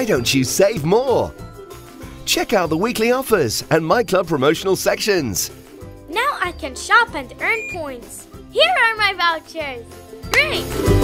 Why don't you save more? Check out the weekly offers and My Club promotional sections. Now I can shop and earn points. Here are my vouchers. Great!